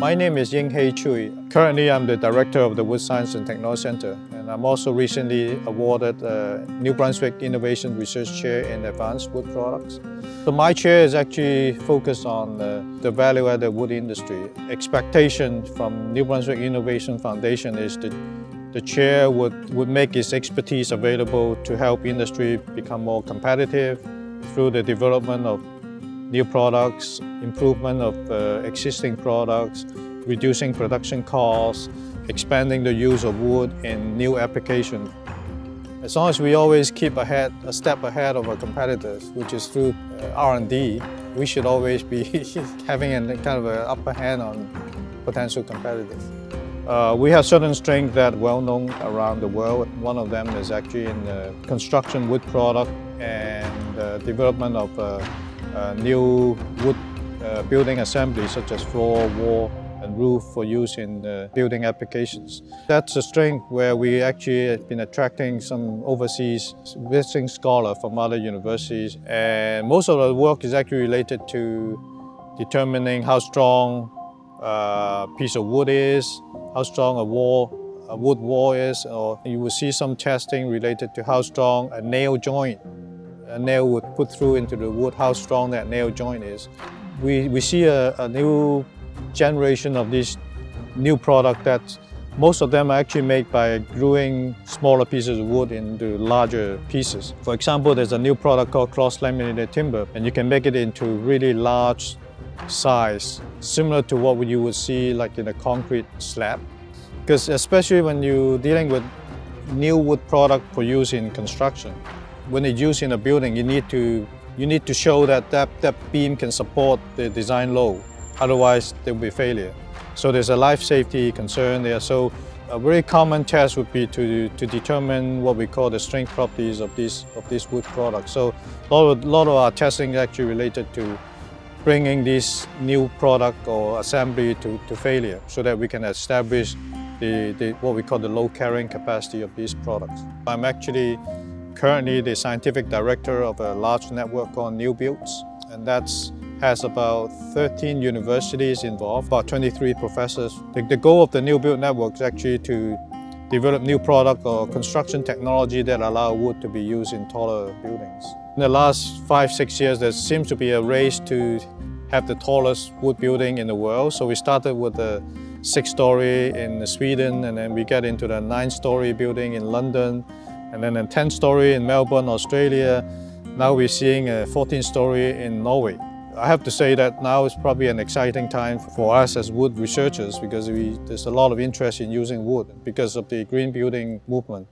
My name is Ying-Hei Chui. Currently, I'm the director of the Wood Science and Technology Center, and I'm also recently awarded the New Brunswick Innovation Research Chair in Advanced Wood Products. So my chair is actually focused on the value-added wood industry. Expectation from New Brunswick Innovation Foundation is that the chair would make its expertise available to help industry become more competitive through the development of new products, improvement of existing products, reducing production costs, expanding the use of wood in new applications. As long as we always keep a step ahead of our competitors, which is through R&D, we should always be having a kind of an upper hand on potential competitors. We have certain strengths that are well known around the world. One of them is actually in the construction wood product and development of new wood building assemblies such as floor, wall and roof for use in building applications. That's a strength where we actually have been attracting some overseas visiting scholars from other universities, and most of the work is actually related to determining how strong a piece of wood is, how strong a wood wall is, or you will see some testing related to how strong a nail joint would put through into the wood, how strong that nail joint is. We see a new generation of these new products that most of them are actually made by gluing smaller pieces of wood into larger pieces. For example, there's a new product called cross-laminated timber, and you can make it into really large size, similar to what you would see like in a concrete slab. Because especially when you're dealing with new wood product for use in construction, when it's used in a building, you need to show that beam can support the design load. Otherwise, there will be failure. So there's a life safety concern there. So a very common test would be to determine what we call the strength properties of these wood products. So a lot of our testing is actually related to bringing this new product or assembly to failure, so that we can establish what we call the load carrying capacity of these products. I'm actually currently the scientific director of a large network called New Builds, and that has about 13 universities involved, about 23 professors. The goal of the New Build network is actually to develop new product or construction technology that allow wood to be used in taller buildings. In the last 5-6 years, there seems to be a race to have the tallest wood building in the world. So we started with a 6-story in Sweden, and then we get into the 9-story building in London, and then a 10-story in Melbourne, Australia. Now we're seeing a 14-story in Norway. I have to say that now is probably an exciting time for us as wood researchers, because there's a lot of interest in using wood because of the green building movement.